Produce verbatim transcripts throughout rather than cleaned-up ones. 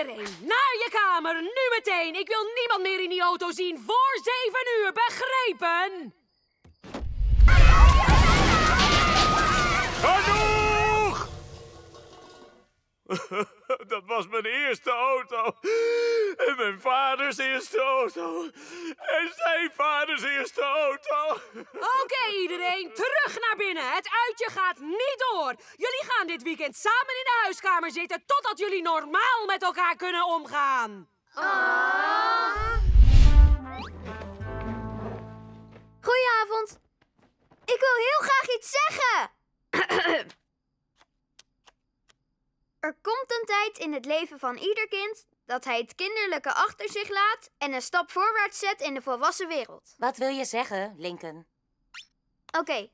Iedereen, naar je kamer, nu meteen! Ik wil niemand meer in die auto zien voor zeven uur, begrepen? Genoeg! Dat was mijn eerste auto. En mijn vaders eerste auto. En zijn vaders eerste auto. Oké, iedereen, terug naar binnen. Het uitje gaat niet door. Jullie gaan dit weekend samen in de huiskamer zitten totdat jullie normaal met elkaar kunnen omgaan. Ah. Goedenavond. Ik wil heel graag iets zeggen. Er komt een tijd in het leven van ieder kind dat hij het kinderlijke achter zich laat en een stap voorwaarts zet in de volwassen wereld. Wat wil je zeggen, Lincoln? Oké. Okay.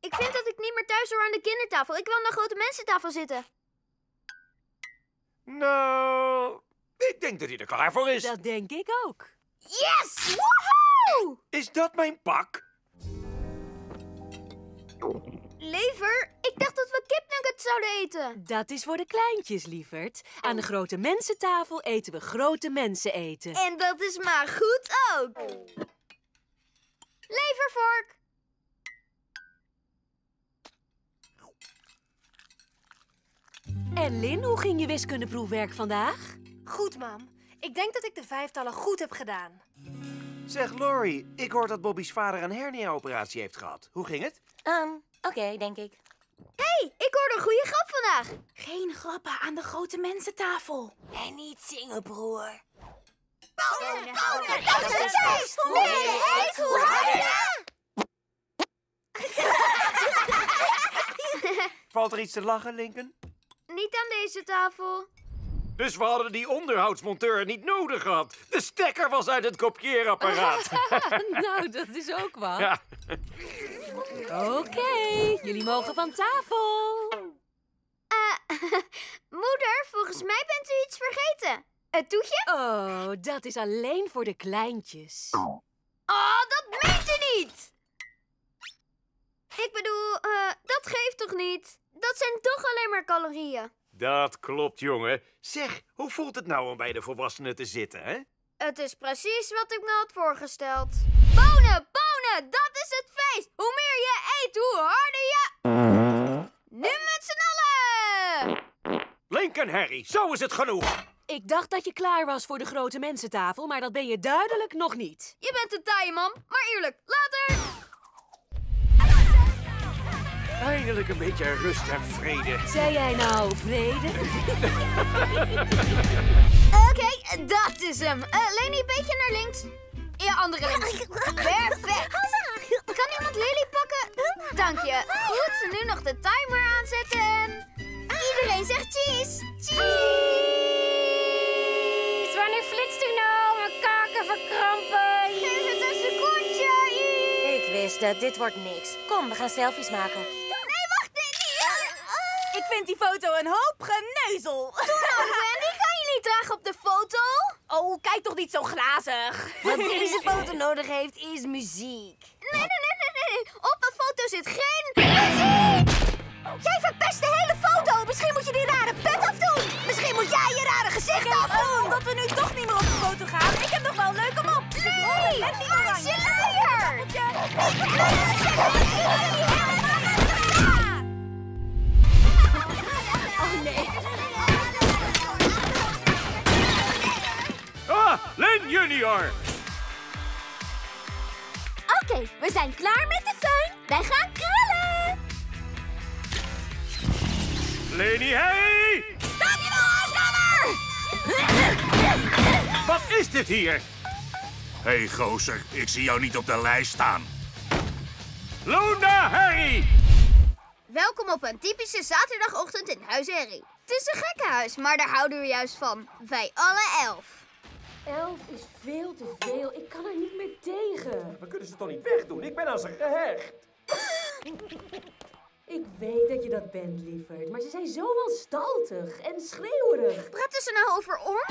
Ik vind dat ik niet meer thuis hoor aan de kindertafel. Ik wil aan de grote mensentafel zitten. Nou, ik denk dat hij er klaar voor is. Dat denk ik ook. Yes! Woehoe! Is dat mijn pak? Lever, ik dacht dat we kipnuggets zouden eten. Dat is voor de kleintjes, lieverd. Aan de grote mensentafel eten we grote mensen eten. En dat is maar goed ook. Levervork. En Lin, hoe ging je wiskundeproefwerk vandaag? Goed, mam. Ik denk dat ik de vijftallen goed heb gedaan. Zeg, Laurie, ik hoor dat Bobby's vader een hernia-operatie heeft gehad. Hoe ging het? Um, Oké, okay, denk ik. Hé, hey, ik hoorde een goede grap vandaag. Geen grappen aan de grote mensentafel. En niet zingen, broer. Bonen, bonen, dat is een feest! Hoe meer je eet, hoe harder! Valt er iets te lachen, Lincoln? Niet aan deze tafel. Dus we hadden die onderhoudsmonteur niet nodig gehad. De stekker was uit het kopieerapparaat. Nou, dat is ook wat. Ja. Oké, okay, jullie mogen van tafel. Uh, moeder, volgens mij bent u iets vergeten. Het toetje? Oh, dat is alleen voor de kleintjes. Oh, dat meent u niet! Ik bedoel, uh, dat geeft toch niet? Dat zijn toch alleen maar calorieën. Dat klopt, jongen. Zeg, hoe voelt het nou om bij de volwassenen te zitten, hè? Het is precies wat ik me had voorgesteld. Bonen, bonen, dat is het feest! Hoe meer je eet, hoe harder je... Nu met z'n allen! Lincoln Herrie, zo is het genoeg! Ik dacht dat je klaar was voor de grote mensentafel, maar dat ben je duidelijk nog niet. Je bent een taaie man, maar eerlijk, later! Eindelijk een beetje rust en vrede. Zei jij nou vrede? Oké, okay, dat is hem. Uh, Leni, een beetje naar links. Ja, andere links. Perfect. Kan iemand Lily pakken? Dank je. Goed, nu nog de timer aanzetten. Iedereen zegt cheese. Cheese! Wanneer flitst u nou? Mijn kaken verkrampen. Geef het een secondje. Ik wist het, dit wordt niks. Kom, we gaan selfies maken. Ik vind die foto een hoop geneuzel. Doe nou, Wendy, kan je niet dragen op de foto? Oh, kijk toch niet zo glazig. Wat deze foto nodig heeft, is muziek. Nee, nee, nee, nee, nee. Op een foto zit geen muziek! Jij verpest de hele foto. Misschien moet je die rare pet afdoen. Misschien moet jij je rare gezicht okay, afdoen. Oh, omdat we nu toch niet meer op de foto gaan. Ik heb nog wel leuk om op. Nee, waar is je leier? Nee. Ah, Lin junior! Oké, okay, we zijn klaar met de fun. Wij gaan krullen! Leni Herrie! Staat in de huiskamer! Wat is dit hier? Hé, hey, gozer, ik zie jou niet op de lijst staan. Luna Herrie! Welkom op een typische zaterdagochtend in Huize Herrie. Het is een gekkenhuis, maar daar houden we juist van. Wij alle elf. Elf is veel te veel. Ik kan er niet meer tegen. We kunnen ze toch niet wegdoen? Ik ben aan ze gehecht. Ik weet dat je dat bent, lieverd. Maar ze zijn zo wanstaltig en schreeuwerig. Praten ze nou over ons?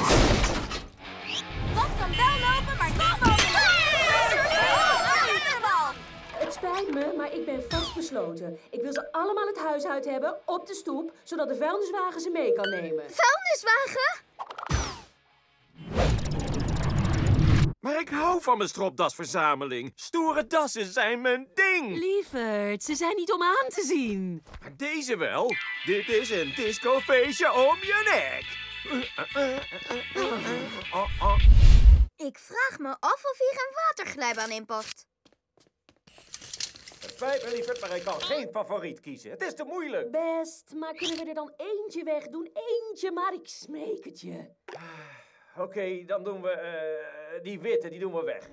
Wat kan wel lopen, maar kan lopen. Het spijt me, maar ik ben vastbesloten. gesloten. Ik wil ze allemaal het huis uit hebben, op de stoep, zodat de vuilniswagen ze mee kan nemen. Vuilniswagen? Maar ik hou van mijn stropdasverzameling. Stoere dassen zijn mijn ding. Lieverd, ze zijn niet om aan te zien. Maar deze wel. Dit is een discofeestje om je nek. Ik vraag me af of hier een waterglijbaan in past. Het spijt me, lieverd, maar ik kan geen favoriet kiezen. Het is te moeilijk. Best, maar kunnen we er dan eentje wegdoen? Eentje, maar ik smeek het je. Oké, okay, dan doen we uh, die witte, die doen we weg.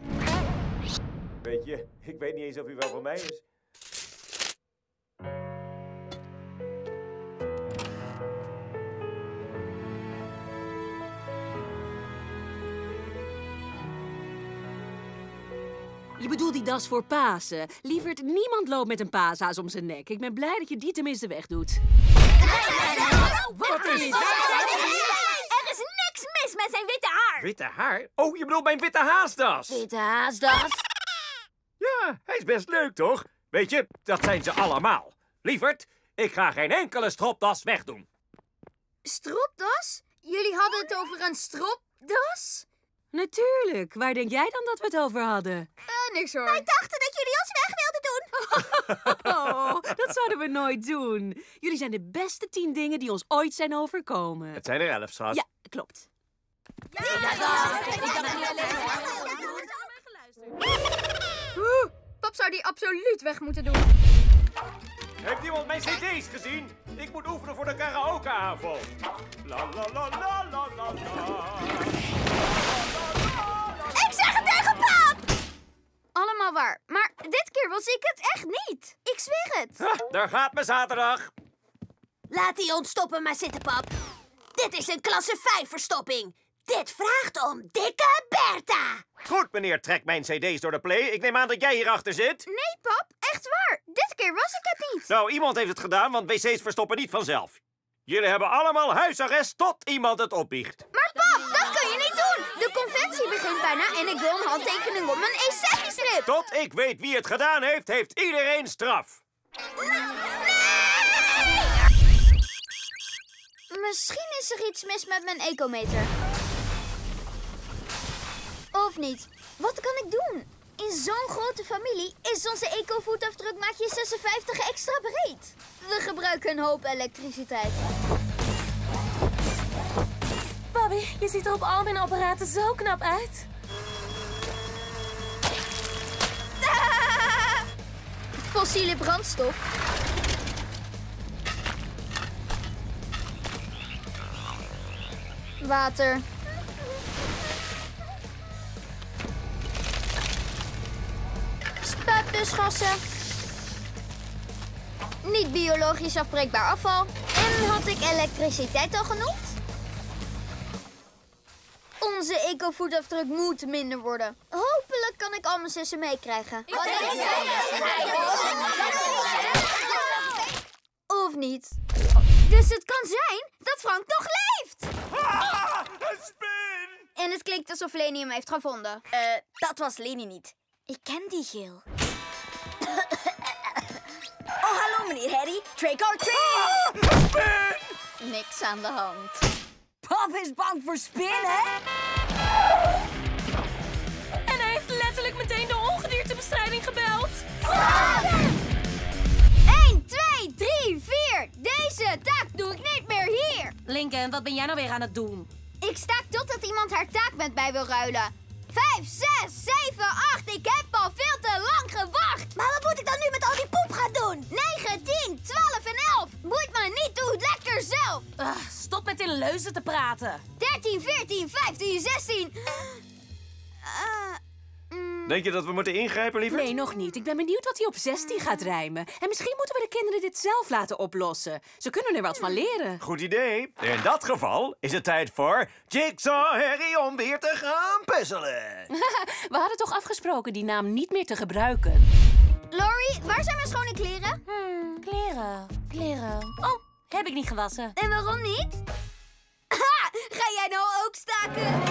Weet je, ik weet niet eens of u wel voor mij is. Je bedoelt die das voor Pasen. Lieverd, niemand loopt met een paashaas om zijn nek. Ik ben blij dat je die tenminste wegdoet. Wat is dit? Met zijn witte haar. Witte haar? Oh, je bedoelt mijn witte haasdas. Witte haasdas? Ja, hij is best leuk, toch? Weet je, dat zijn ze allemaal. Lieverd, ik ga geen enkele stropdas wegdoen. Stropdas? Jullie hadden het over een stropdas? Natuurlijk. Waar denk jij dan dat we het over hadden? Uh, niks hoor. Wij dachten dat jullie ons weg wilden doen. Oh, dat zouden we nooit doen. Jullie zijn de beste tien dingen die ons ooit zijn overkomen. Het zijn er elf, schat. Ja, klopt. Ja, ja, ja, ja. Pap zou die absoluut weg moeten doen. Heeft iemand mijn cd's gezien? Ik moet oefenen voor de karaokeavond. La la la la la la. Ik zeg het tegen pap! Allemaal waar, maar dit keer was ik het echt niet. Ik zweer het. Ha, daar gaat mijn zaterdag. Laat die ontstoppen maar zitten, pap. Dit is een klasse vijf verstopping. Dit vraagt om dikke Bertha. Goed, meneer, trek mijn cd's door de play. Ik neem aan dat jij hierachter zit. Nee, pap, echt waar. Dit keer was ik het niet. Nou, iemand heeft het gedaan, want wc's verstoppen niet vanzelf. Jullie hebben allemaal huisarrest tot iemand het opbiecht. Maar pap, dat kun je niet doen. De conventie begint bijna en ik wil een handtekening om een E C-strip. Tot ik weet wie het gedaan heeft, heeft iedereen straf. Misschien is er iets mis met mijn ecometer. Of niet? Wat kan ik doen? In zo'n grote familie is onze eco-voetafdrukmaatje zesenvijftig extra breed. We gebruiken een hoop elektriciteit. Bobby, je ziet er op al mijn apparaten zo knap uit. Tadaa! Fossiele brandstof. Water. Spuitbusgassen. Niet biologisch afbreekbaar afval. En had ik elektriciteit al genoemd? Onze eco-voetafdruk moet minder worden. Hopelijk kan ik al mijn zussen meekrijgen. Of niet? Dus het kan zijn dat Frank nog leeft! Ah, een spin! En het klinkt alsof Leni hem heeft gevonden. Eh, uh, dat was Leni niet. Ik ken die geel. Oh, hallo meneer Herrie. Trick or treat! Ah, een spin! Niks aan de hand. Pap is bang voor spin, hè? En hij heeft letterlijk meteen de ongediertebestrijding gebeld. Ah! één, twee, drie, vier. Deze taak doe ik niet meer hier. Lincoln, wat ben jij nou weer aan het doen? Ik staak totdat iemand haar taak met mij wil ruilen. vijf, zes, zeven, acht. Ik heb al veel te lang gewacht. Maar wat moet ik dan nu met al die poep gaan doen? negen, tien, twaalf en elf. Boeit me niet, doe het lekker zelf. Ugh, stop met in leuzen te praten. dertien, veertien, vijftien, zestien. Uh... Denk je dat we moeten ingrijpen, liever? Nee, nog niet. Ik ben benieuwd wat hij op zestien gaat rijmen. En misschien moeten we de kinderen dit zelf laten oplossen. Ze kunnen er wat van leren. Goed idee. In dat geval is het tijd voor Jigsaw Herrie om weer te gaan puzzelen. We hadden toch afgesproken die naam niet meer te gebruiken. Laurie, waar zijn mijn schone kleren? Hmm, kleren, kleren. Oh, heb ik niet gewassen. En waarom niet? Ha! Ga jij nou ook staken?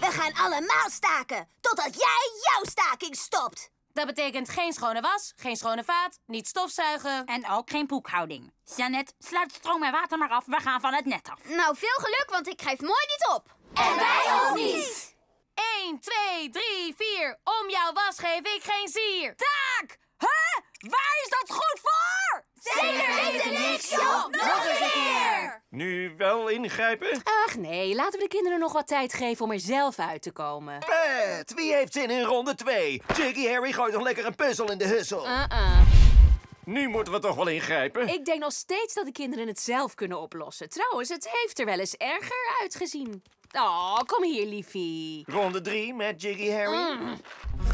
We gaan allemaal staken, totdat jij jouw staking stopt. Dat betekent geen schone was, geen schone vaat, niet stofzuigen. En ook geen boekhouding. Jeannette, sluit stroom en water maar af. We gaan van het net af. Nou, veel geluk, want ik geef mooi niet op. En wij ook niet. een, twee, drie, vier. Om jouw was geef ik geen zier. Taak! Huh? Waar is dat goed voor? Zeker weten niks, joh. Nog een keer. Nu wel ingrijpen? Ach nee, laten we de kinderen nog wat tijd geven om er zelf uit te komen. Pet, wie heeft zin in ronde twee? Huize Herrie gooit nog lekker een puzzel in de hussel. Uh-uh. Nu moeten we toch wel ingrijpen? Ik denk nog steeds dat de kinderen het zelf kunnen oplossen. Trouwens, het heeft er wel eens erger uitgezien. Oh, kom hier, liefie. Ronde drie met Huize Herrie. Mm.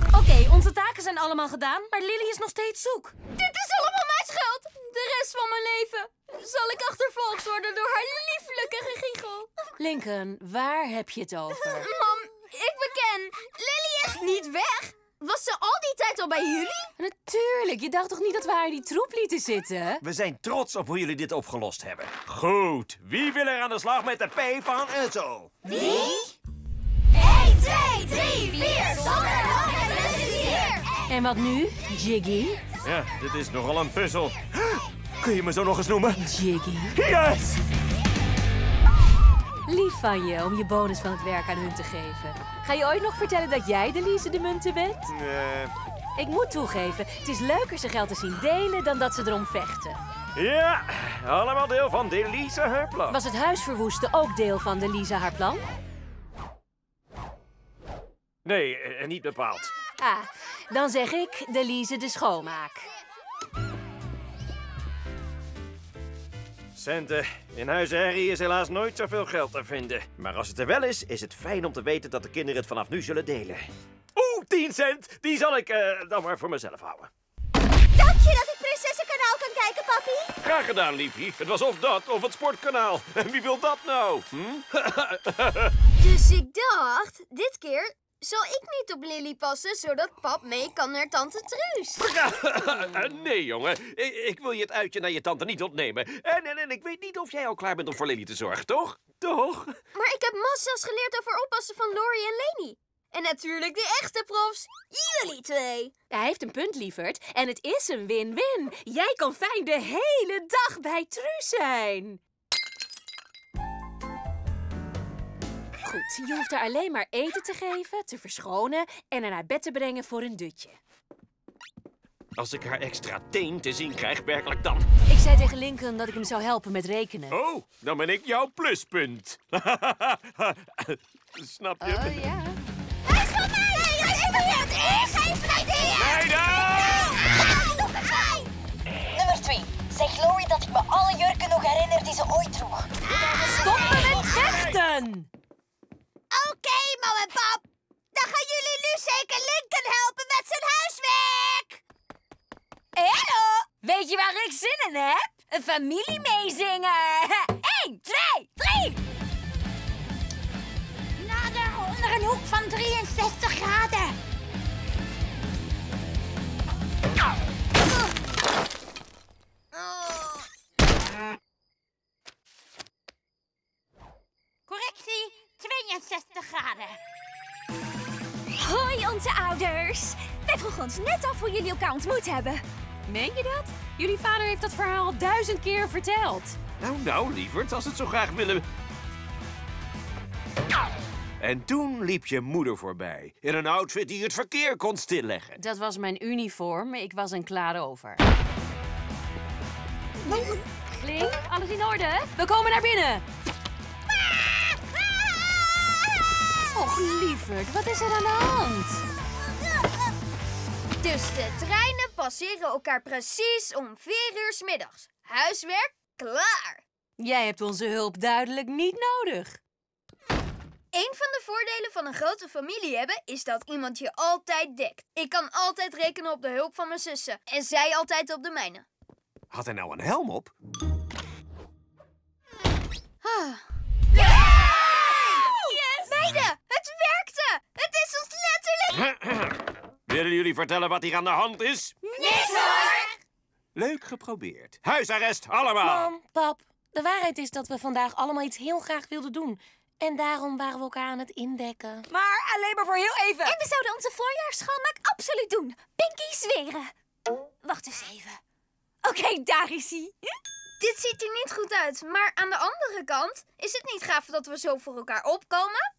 Oké, okay, onze taken zijn allemaal gedaan, maar Lily is nog steeds zoek. Dit is allemaal mijn schuld. De rest van mijn leven zal ik achtervolgd worden door haar lieflijke gegiegel. Lincoln, waar heb je het over? Mam, ik beken. Lily is niet weg. Was ze al die tijd al bij jullie? Natuurlijk, je dacht toch niet dat we haar in die troep lieten zitten? We zijn trots op hoe jullie dit opgelost hebben. Goed, wie wil er aan de slag met de P van Uzzle? Wie? een, twee, drie, vier, zonder hoog en rustig hier! En wat nu, Jiggy? Ja, dit is nogal een puzzel. Kun je me zo nog eens noemen? Jiggy. Yes! Lief van je om je bonus van het werk aan hun te geven. Ga je ooit nog vertellen dat jij de Lize de Munten bent? Nee. Ik moet toegeven, het is leuker ze geld te zien delen dan dat ze erom vechten. Ja, allemaal deel van de Lize haar plan. Was het huis verwoesten ook deel van de Lize haar plan? Nee, niet bepaald. Ah, dan zeg ik de Lize de schoonmaak. Centen. In Huize Herrie is helaas nooit zoveel geld te vinden. Maar als het er wel is, is het fijn om te weten dat de kinderen het vanaf nu zullen delen. Oeh, tien cent! Die zal ik uh, dan maar voor mezelf houden. Dank je dat ik Prinsessenkanaal kan kijken, papi. Graag gedaan, liefie. Het was of dat, of het sportkanaal. En wie wil dat nou? Hm? Dus ik dacht, dit keer zal ik niet op Lily passen, zodat pap mee kan naar tante Truus. Nee, jongen. Ik wil je het uitje naar je tante niet ontnemen. En, en, en ik weet niet of jij al klaar bent om voor Lily te zorgen, toch? Toch? Maar ik heb massa's geleerd over oppassen van Laurie en Leni. En natuurlijk de echte profs. Jullie twee. Hij heeft een punt, lieverd. En het is een win-win. Jij kan fijn de hele dag bij Truus zijn. Goed, je hoeft haar alleen maar eten te geven, te verschonen en haar naar bed te brengen voor een dutje. Als ik haar extra teen te zien krijg, werkelijk dan. Ik zei tegen Lincoln dat ik hem zou helpen met rekenen. Oh, dan ben ik jouw pluspunt. Snap je? Oh, ja. Hij is van mij! Nee, hij is van mij! Het is! Hij is van mij! Nee, dan! Nee, nummer twee. Zeg Laurie dat ik me alle jurken nog herinner die ze ooit droeg. Stoppen met vechten! Oké, okay, mam en pap. Dan gaan jullie nu zeker Lincoln helpen met zijn huiswerk. Hallo. Weet je waar ik zin in heb? Een familie meezingen. Eén, twee, drie. Nader onder een hoek van drieënzestig graden. Oh. Oh. Correctie. tweeënzestig graden. Hoi, onze ouders. Wij vroegen ons net af hoe jullie elkaar ontmoet hebben. Meen je dat? Jullie vader heeft dat verhaal al duizend keer verteld. Nou, nou, lieverd, als het zo graag willen... En toen liep je moeder voorbij. In een outfit die het verkeer kon stilleggen. Dat was mijn uniform. Ik was een klaar over. Klink, alles in orde? We komen naar binnen. Och, lieverd, wat is er aan de hand? Dus de treinen passeren elkaar precies om vier uur 's middags. Huiswerk klaar. Jij hebt onze hulp duidelijk niet nodig. Een van de voordelen van een grote familie hebben is dat iemand je altijd dekt. Ik kan altijd rekenen op de hulp van mijn zussen en zij altijd op de mijne. Had hij nou een helm op? Ah. Ja! Het werkte! Het is ons letterlijk... Willen jullie vertellen wat hier aan de hand is? Niks hoor! Leuk geprobeerd. Huisarrest, allemaal! Mam, pap, de waarheid is dat we vandaag allemaal iets heel graag wilden doen. En daarom waren we elkaar aan het indekken. Maar alleen maar voor heel even. En we zouden onze voorjaarsschoonmaak absoluut doen. Pinky zweren. Wacht eens even. Oké, okay, daar is hij. Dit ziet er niet goed uit. Maar aan de andere kant, is het niet gaaf dat we zo voor elkaar opkomen?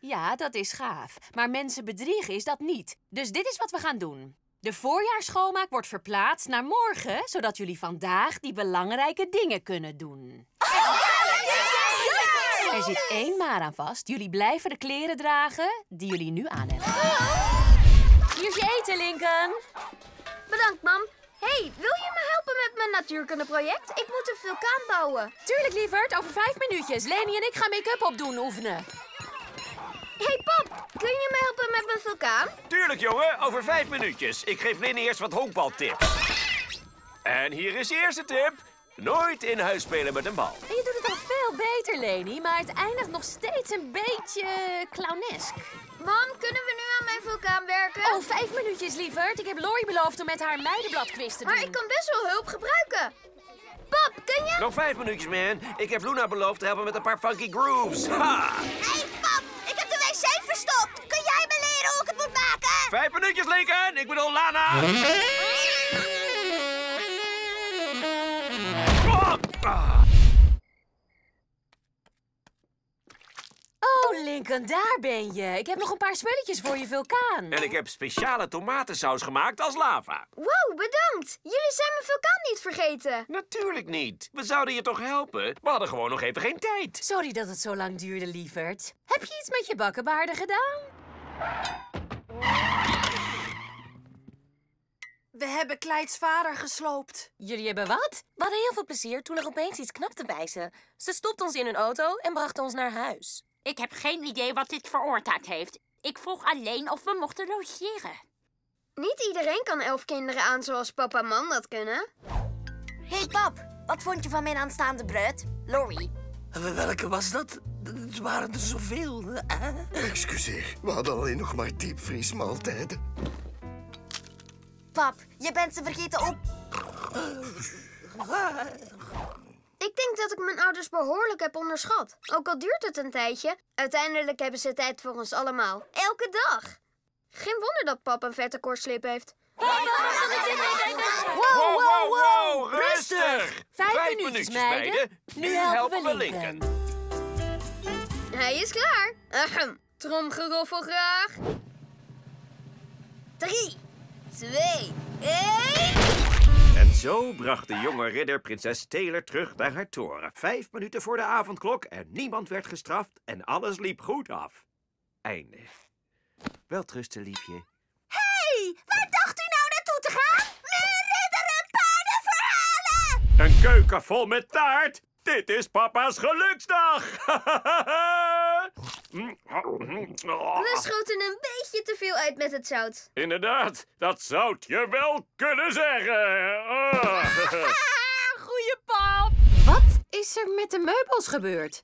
Ja, dat is gaaf. Maar mensen bedriegen is dat niet. Dus dit is wat we gaan doen. De voorjaarsschoonmaak wordt verplaatst naar morgen, zodat jullie vandaag die belangrijke dingen kunnen doen. Oh, ja, ja, ja, ja. Er zit één maar aan vast. Jullie blijven de kleren dragen die jullie nu aan hebben. Oh. Hier is je eten, Lincoln. Bedankt, mam. Hey, wil je me helpen met mijn natuurkundeproject? Ik moet een vulkaan bouwen. Tuurlijk, lieverd. Over vijf minuutjes. Leni en ik gaan make-up opdoen oefenen. Hey pap, kun je me helpen met mijn vulkaan? Tuurlijk, jongen. Over vijf minuutjes. Ik geef Leni eerst wat honkbaltips. En hier is de eerste tip. Nooit in huis spelen met een bal. En je doet het al veel beter, Leni, maar het eindigt nog steeds een beetje clownesk. Mam, kunnen we nu aan mijn vulkaan werken? Oh, vijf minuutjes, lieverd. Ik heb Lori beloofd om met haar meidenbladquiz te doen. Maar ik kan best wel hulp gebruiken. Pap, kun je... Nog vijf minuutjes, man. Ik heb Luna beloofd te helpen met een paar funky grooves. Ha! Hey, pap! Ik heb de wc verstopt. Kun jij me leren hoe ik het moet maken? Vijf minuutjes, Lincoln. Ik bedoel Lana. Oh, Lincoln, daar ben je. Ik heb nog een paar spulletjes voor je vulkaan. En ik heb speciale tomatensaus gemaakt als lava. Wow, bedankt. Jullie zijn mijn vulkaan niet vergeten. Natuurlijk niet. We zouden je toch helpen? We hadden gewoon nog even geen tijd. Sorry dat het zo lang duurde, lieverd. Heb je iets met je bakkenbaarden gedaan? We hebben Clyde's vader gesloopt. Jullie hebben wat? We hadden heel veel plezier toen er opeens iets knapte bij ze. Ze stopte ons in hun auto en bracht ons naar huis. Ik heb geen idee wat dit veroorzaakt heeft. Ik vroeg alleen of we mochten logeren. Niet iedereen kan elf kinderen aan zoals papa en mam dat kunnen. Hé hey pap, wat vond je van mijn aanstaande bruid, Lori? Welke was dat? Het waren er zoveel. Excuseer, we hadden alleen nog maar diepvriesmaaltijden. Pap, je bent ze vergeten op... Ik denk dat ik mijn ouders behoorlijk heb onderschat. Ook al duurt het een tijdje, uiteindelijk hebben ze tijd voor ons allemaal. Elke dag. Geen wonder dat pap een vette kortslip heeft. Wow, wow, wow, wow. Rustig. Vijf, Vijf minuutjes, meiden. Nu helpen we Lincoln. Hij is klaar. Ahem. Tromgeroffel graag. Drie, twee, één... En zo bracht de jonge ridder prinses Taylor terug naar haar toren. Vijf minuten voor de avondklok en niemand werd gestraft en alles liep goed af. Einde. Welterusten, liefje. Hé, hey, waar dacht u nou naartoe te gaan? Meer ridderen, paardenverhalen! Een keuken vol met taart? Dit is papa's geluksdag! We schoten een beetje te veel uit met het zout. Inderdaad, dat zou je wel kunnen zeggen. Oh. Goeie pap. Wat is er met de meubels gebeurd?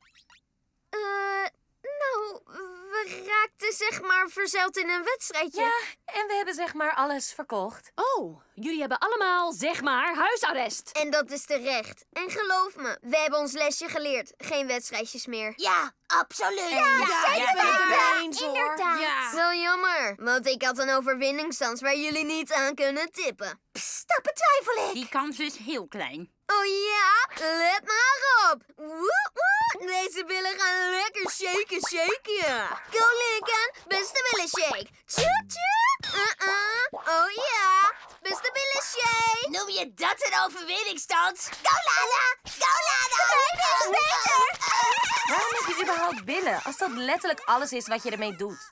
Eh, uh, nou, we raakten zeg maar verzeild in een wedstrijdje. Ja, en we hebben zeg maar alles verkocht. Oh, jullie hebben allemaal zeg maar huisarrest. En dat is terecht. En geloof me, we hebben ons lesje geleerd. Geen wedstrijdjes meer. Ja. Absoluut! Ja, ja, ja, ja, ja eens, inderdaad! Ja. Wel jammer, want ik had een overwinningskans waar jullie niet aan kunnen tippen. Psst, dat betwijfel ik! Die kans is heel klein. Oh ja? Let maar op! Woe, woe. Deze billen gaan lekker shaken, shaken! Go Lincoln, beste billen shake! Tjoe, tjoe! Uh-uh! Oh ja! Beste billen shake! Noem je dat een overwinningskans? Go Lana! Go Lana! Beter, beter! Waarom heb je überhaupt billen, als dat letterlijk alles is wat je ermee doet?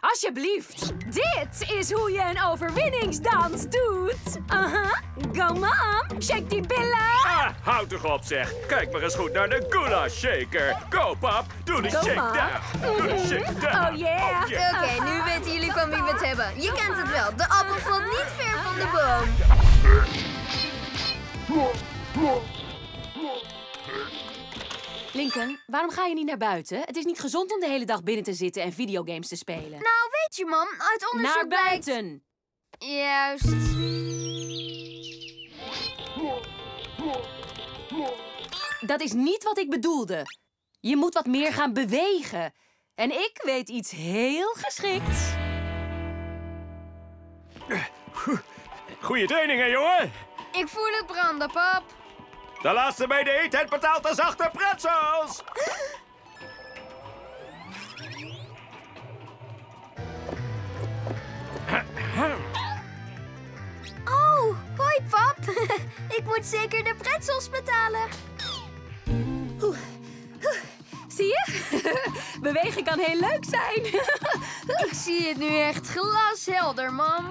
Alsjeblieft. Dit is hoe je een overwinningsdans doet. Aha. Go mom. Shake die billen. Ah, houd toch op zeg. Kijk maar eens goed naar de gula shaker. Go pap. Doe de shake down. Doe de shake down. Oh yeah. Oh, yeah. Oké, okay, nu weten jullie van wie we het hebben. Je kent het wel. De appel valt niet ver van de boom. Lincoln, waarom ga je niet naar buiten? Het is niet gezond om de hele dag binnen te zitten en videogames te spelen. Nou, weet je, mam, uit onderzoek blijkt... Naar buiten! Juist. Dat is niet wat ik bedoelde. Je moet wat meer gaan bewegen. En ik weet iets heel geschikt. Goeie training, hè, jongen? Ik voel het branden, pap. De laatste bij de eetheid betaalt de zachte pretzels. Oh, hoi, pap. Ik moet zeker de pretzels betalen. Oeh. Oeh. Zie je? Bewegen kan heel leuk zijn. Ik zie het nu echt glashelder, mam.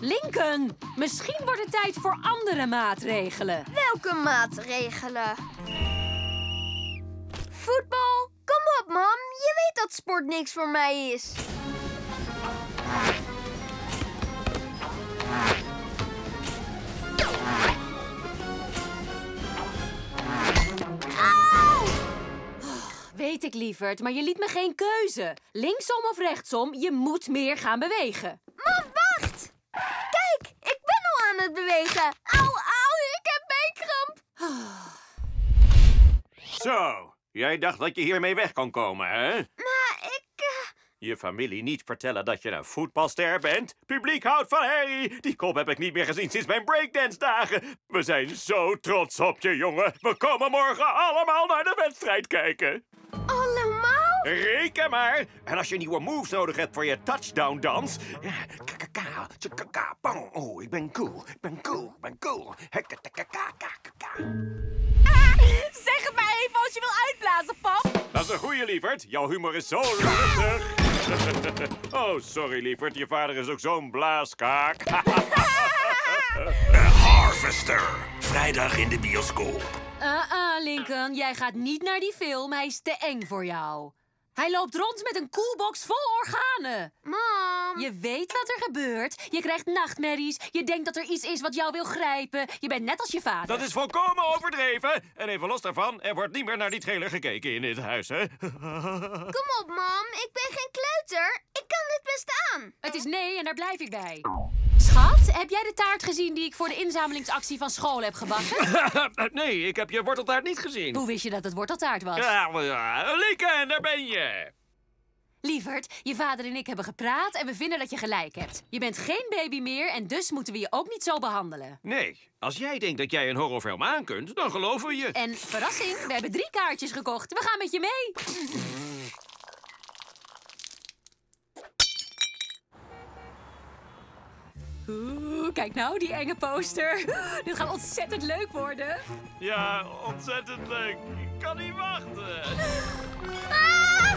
Lincoln, misschien wordt het tijd voor andere maatregelen. Welke maatregelen? Voetbal? Kom op, mam. Je weet dat sport niks voor mij is. Au! Oh, weet ik, lieverd, maar je liet me geen keuze. Linksom of rechtsom, je moet meer gaan bewegen. Mam, wacht! Kijk, ik ben al aan het bewegen. Au, au, ik heb beenkramp. Oh. Zo, jij dacht dat je hiermee weg kon komen, hè? Maar ik... Uh... Je familie niet vertellen dat je een voetbalster bent? Publiek houdt van Herrie. Die kop heb ik niet meer gezien sinds mijn breakdance dagen. We zijn zo trots op je, jongen. We komen morgen allemaal naar de wedstrijd kijken. Allemaal? Reken maar. En als je nieuwe moves nodig hebt voor je touchdown dans... Oh, ik ben cool, ik ben cool, ik ben cool. Ah, zeg het maar even als je wil uitblazen, pap. Dat is een goeie, lieverd. Jouw humor is zo rustig. Oh, sorry, lieverd. Je vader is ook zo'n blaaskaak. De Harvester. Vrijdag in de bioscoop. Uh-uh, Lincoln. Jij gaat niet naar die film. Hij is te eng voor jou. Hij loopt rond met een koelbox vol organen. Mam. Je weet wat er gebeurt. Je krijgt nachtmerries. Je denkt dat er iets is wat jou wil grijpen. Je bent net als je vader. Dat is volkomen overdreven. En even los daarvan, er wordt niet meer naar die trailer gekeken in dit huis, hè? Kom op, mam. Ik ben geen kleuter. Ik kan dit best aan. Het is nee en daar blijf ik bij. Schat, heb jij de taart gezien die ik voor de inzamelingsactie van school heb gebakken? Nee, ik heb je worteltaart niet gezien. Hoe wist je dat het worteltaart was? Ja, ja. Lincoln, daar ben je. Lieverd, je vader en ik hebben gepraat en we vinden dat je gelijk hebt. Je bent geen baby meer en dus moeten we je ook niet zo behandelen. Nee, als jij denkt dat jij een horrorfilm aan kunt, dan geloven we je. En verrassing, we hebben drie kaartjes gekocht. We gaan met je mee. Oeh, kijk nou, die enge poster. Dit gaat ontzettend leuk worden. Ja, ontzettend leuk. Ik kan niet wachten. Ah!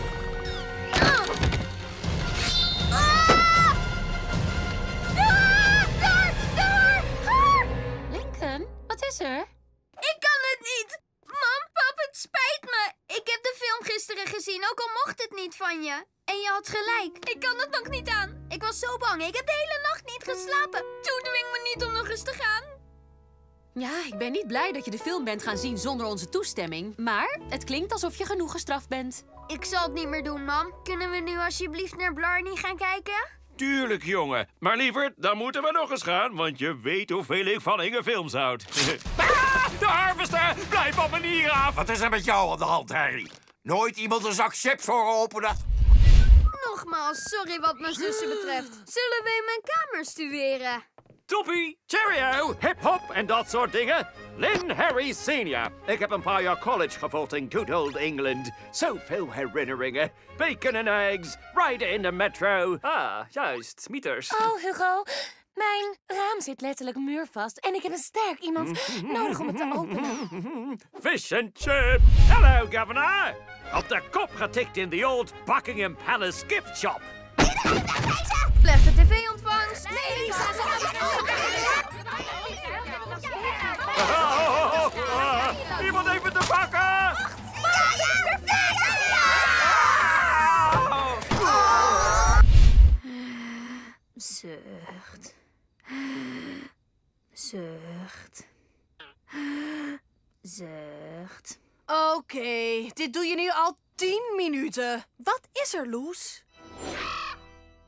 Ah! Ah! Ah! Daar, daar! Ah! Lincoln, wat is er? Ik kan het niet. Mam, pap, het spijt me. Ik heb de film gisteren gezien, ook al mocht het niet van je. En je had gelijk. Ik kan het nog niet aan. Ik was zo bang. Ik heb de hele nacht niet geslapen. Toedwing me niet om nog eens te gaan. Ja, ik ben niet blij dat je de film bent gaan zien zonder onze toestemming. Maar het klinkt alsof je genoeg gestraft bent. Ik zal het niet meer doen, mam. Kunnen we nu alsjeblieft naar Blarney gaan kijken? Tuurlijk, jongen. Maar liever, dan moeten we nog eens gaan. Want je weet hoeveel ik van enge films houd. Ah, de Harvester! Blijf van mijn nieren af! Wat is er met jou aan de hand, Herrie? Nooit iemand een zak chips horen openen? Nogmaals, sorry wat mijn zusje betreft. Zullen we in mijn kamer studeren? Toppie, cheerio, hip-hop en dat soort dingen. Lynn Herrie senior. Ik heb een paar jaar college gevolgd in good old England. Zoveel herinneringen. Bacon en eggs, rijden in de metro. Ah, juist, smieters. Oh, Hugo, mijn raam zit letterlijk muurvast en ik heb een sterk iemand nodig om het te openen. Fish and chip. Hello, governor. Op de kop getikt in de old Buckingham Palace gift shop. Slechte tv-ontvangst. Nee, die staat er. Iemand even te pakken. Zucht. Zucht. Zucht. Oké, okay, dit doe je nu al tien minuten. Wat is er, Loes?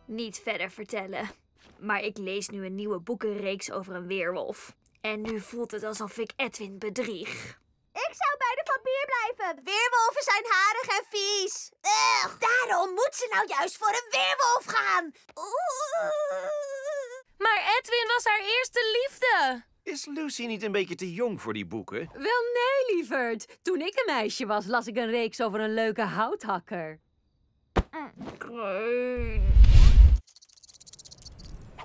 Niet verder vertellen. Maar ik lees nu een nieuwe boekenreeks over een weerwolf. En nu voelt het alsof ik Edwin bedrieg. Ik zou bij de vampier blijven. Weerwolven zijn harig en vies. Ugh. Daarom moet ze nou juist voor een weerwolf gaan. Oeh. Maar Edwin was haar eerste liefde. Is Lucy niet een beetje te jong voor die boeken? Wel nee, lieverd. Toen ik een meisje was, las ik een reeks over een leuke houthakker. Mm.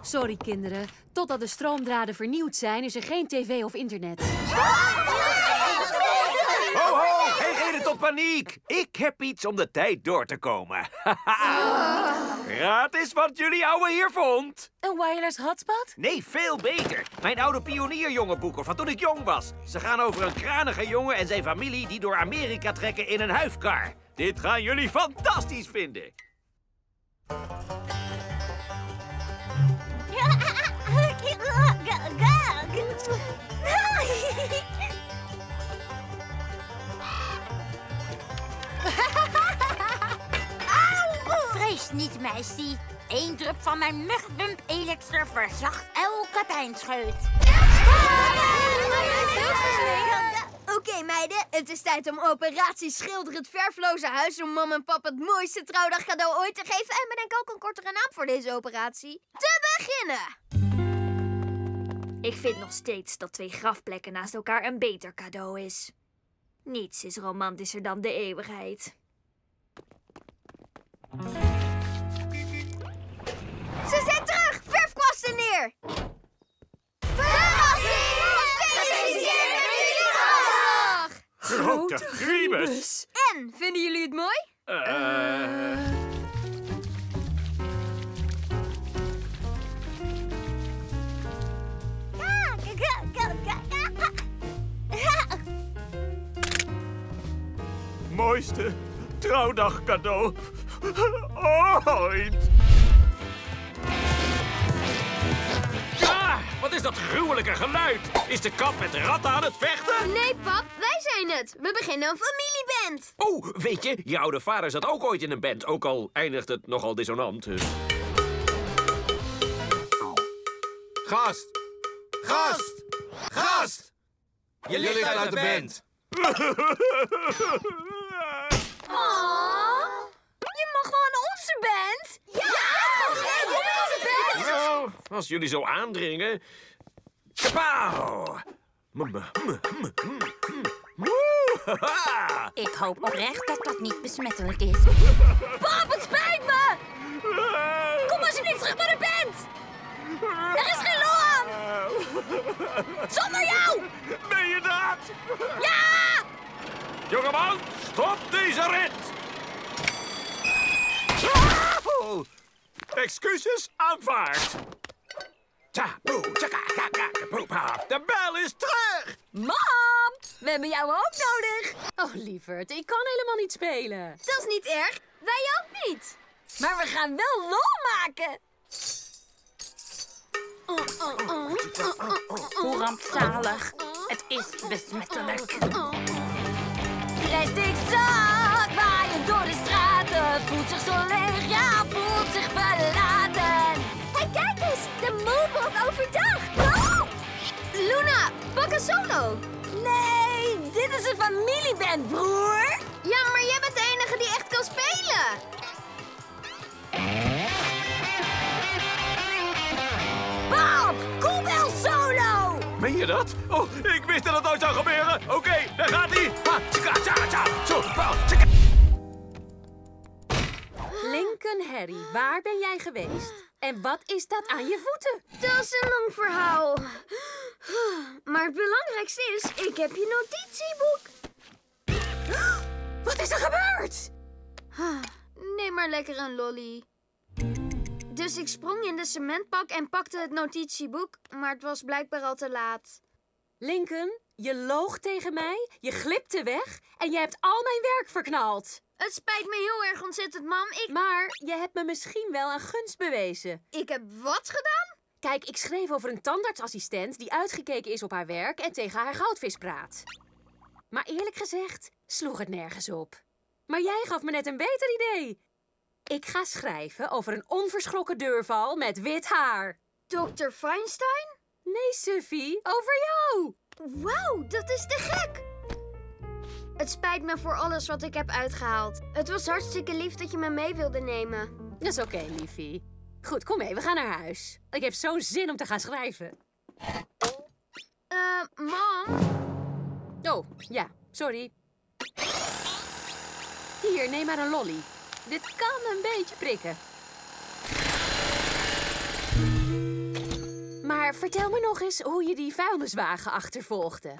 Sorry, kinderen. Totdat de stroomdraden vernieuwd zijn, is er geen tv of internet. Ho, ho! Geen reden tot paniek! Ik heb iets om de tijd door te komen. Raad eens wat jullie ouwe hier vond. Een wireless hotspot? Nee, veel beter. Mijn oude pionierjongenboeken van toen ik jong was. Ze gaan over een kranige jongen en zijn familie die door Amerika trekken in een huifkar. Dit gaan jullie fantastisch vinden. Vrees niet, meisje. Eén drup van mijn mugwump elixir verzacht elke pijnscheut. Oké, okay, meiden, het is tijd om operatie Schilder het verfloze huis om mam en pap het mooiste trouwdagcadeau ooit te geven. En bedenk ook een kortere naam voor deze operatie. Te beginnen! Ik vind nog steeds dat twee grafplekken naast elkaar een beter cadeau is. Niets is romantischer dan de eeuwigheid. Ze zijn terug! Verfkwasten neer! Verrassing! Gefeliciteerd met jullie trouwdag! Grote griebus! En, vinden jullie het mooi? Eh... Uh... Uh... Mooiste trouwdagcadeau ooit. Ah, wat is dat gruwelijke geluid? Is de kat met ratten aan het vechten? Nee, pap, wij zijn het. We beginnen een familieband. Oh, weet je, je oude vader zat ook ooit in een band. Ook al eindigt het nogal dissonant. Gast! Gast! Gast! Je ligt, je ligt uit, uit de band. band. Aww. Je mag wel aan onze band. Ja, ja, ja, ja, onze band. Nou, als jullie zo aandringen. Kapauw. Ik hoop oprecht dat dat niet besmettelijk is. Pap, het spijt me. Kom alsjeblieft terug bij de band. Er is geen loon. Zonder jou. Ben je dat? Ja. Jongeman, stop deze rit! Oh. Excuses aanvaard. De bel is terug! Mam, we hebben jou ook nodig. Oh, lieverd, ik kan helemaal niet spelen. Dat is niet erg, wij ook niet. Maar we gaan wel lol maken. Oh, oh, oh, oh, oh, oh. Hoe rampzalig. Het is besmettelijk. Plastic zak, waaien door de straten. Voelt zich zo leeg, ja, voelt zich verlaten. Hey, kijk eens, de moonwalk overdag. Oh! Luna, pak een solo. Nee, dit is een familieband, broer. Ja, maar jij bent de enige die echt kan spelen. Bob, kom wel solo. Meen je dat? Oh, ik wist dat het ooit zou gebeuren. Oké, okay, daar gaat-ie. Lincoln Herrie, waar ben jij geweest? En wat is dat aan je voeten? Dat is een lang verhaal. Maar het belangrijkste is, ik heb je notitieboek. Wat is er gebeurd? Neem maar lekker een lolly. Dus ik sprong in de cementbak en pakte het notitieboek, maar het was blijkbaar al te laat. Lincoln, je loog tegen mij, je glipte weg en je hebt al mijn werk verknald. Het spijt me heel erg ontzettend, mam. Ik... Maar je hebt me misschien wel een gunst bewezen. Ik heb wat gedaan? Kijk, ik schreef over een tandartsassistent die uitgekeken is op haar werk en tegen haar goudvis praat. Maar eerlijk gezegd sloeg het nergens op. Maar jij gaf me net een beter idee. Ik ga schrijven over een onverschrokken deurval met wit haar. dokter Feinstein? Nee, Suffie, over jou. Wauw, dat is te gek. Het spijt me voor alles wat ik heb uitgehaald. Het was hartstikke lief dat je me mee wilde nemen. Dat is oké, okay, liefie. Goed, kom mee, we gaan naar huis. Ik heb zo'n zin om te gaan schrijven. Eh, uh, mam? Oh, ja, sorry. Hier, neem maar een lolly. Dit kan een beetje prikken. Maar vertel me nog eens hoe je die vuilniswagen achtervolgde.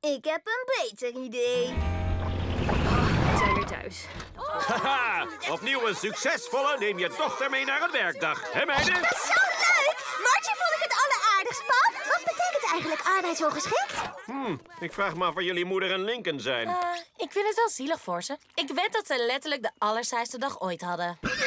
Ik heb een beter idee. Oh, we zijn weer thuis. Oh. Haha, opnieuw een succesvolle neem je dochter mee naar een werkdag. Hè, meiden? Dat is zo leuk! Martje vond ik het alleraardigst, pap. Wat betekent eigenlijk arbeidsongeschikt? Hmm, ik vraag me af waar jullie moeder en Lincoln zijn. Uh, ik vind het wel zielig voor ze. Ik weet dat ze letterlijk de allersaaiste dag ooit hadden.